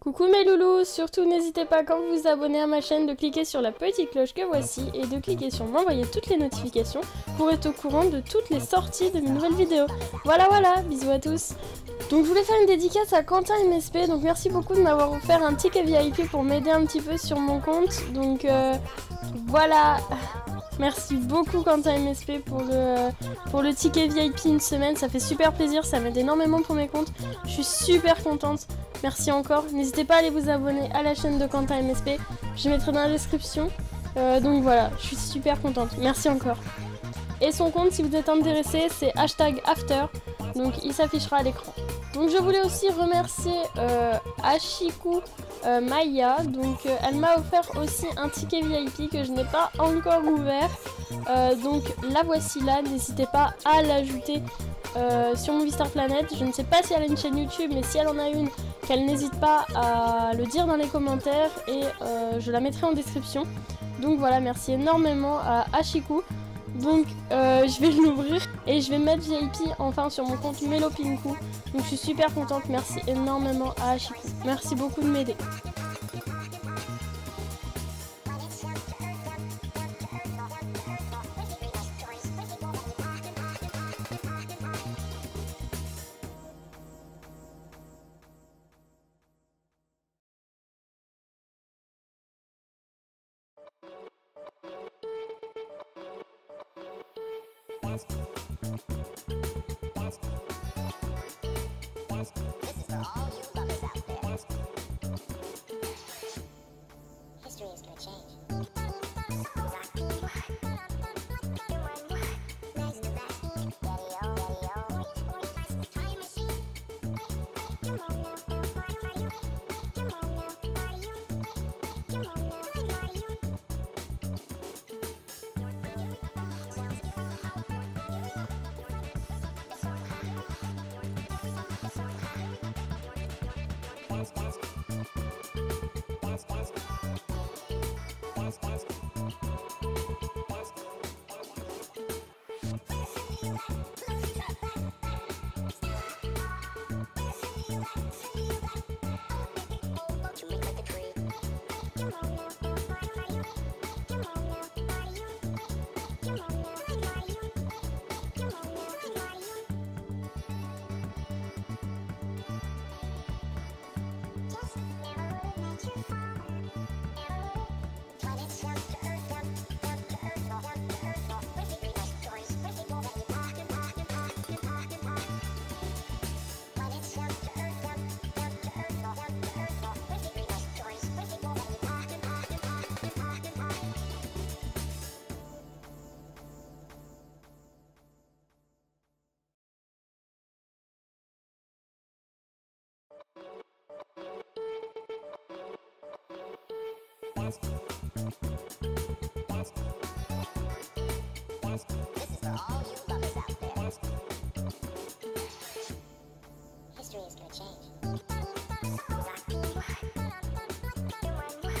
Coucou mes loulous, surtout n'hésitez pas quand vous vous abonnez à ma chaîne de cliquer sur la petite cloche que voici et de cliquer sur m'envoyer toutes les notifications pour être au courant de toutes les sorties de mes nouvelles vidéos. Voilà, bisous à tous. Donc je voulais faire une dédicace à Quentin MSP, donc merci beaucoup de m'avoir offert un ticket VIP pour m'aider un petit peu sur mon compte, donc voilà, merci beaucoup Quentin MSP pour le ticket VIP une semaine, ça fait super plaisir, ça m'aide énormément pour mes comptes, je suis super contente, merci encore, n'hésitez pas à aller vous abonner à la chaîne de Quentin MSP, je mettrai dans la description, donc voilà, je suis super contente, merci encore. Et son compte si vous êtes intéressé c'est #after, donc il s'affichera à l'écran. Donc je voulais aussi remercier Ashiku Maya, donc elle m'a offert aussi un ticket VIP que je n'ai pas encore ouvert, donc la voici là, n'hésitez pas à l'ajouter sur MoviStarPlanet, je ne sais pas si elle a une chaîne YouTube, mais si elle en a une, qu'elle n'hésite pas à le dire dans les commentaires et je la mettrai en description. Donc voilà, merci énormément à Ashiku. Donc je vais l'ouvrir et je vais mettre VIP enfin sur mon compte MellowPinkou. Donc je suis super contente, merci énormément à Ashiku. Merci beaucoup de m'aider. This is for all you buggers out there. History is gonna change. This is for all you buggers out there.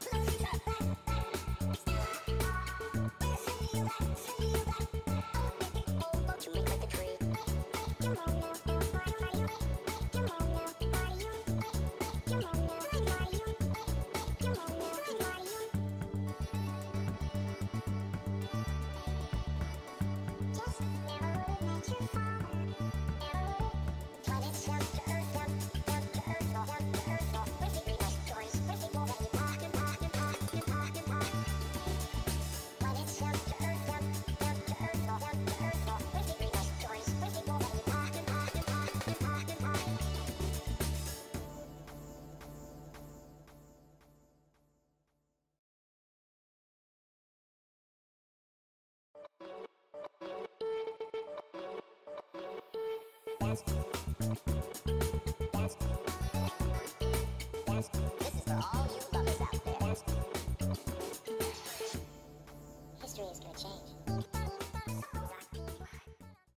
History is gonna change. That's This is for all you lovers out there.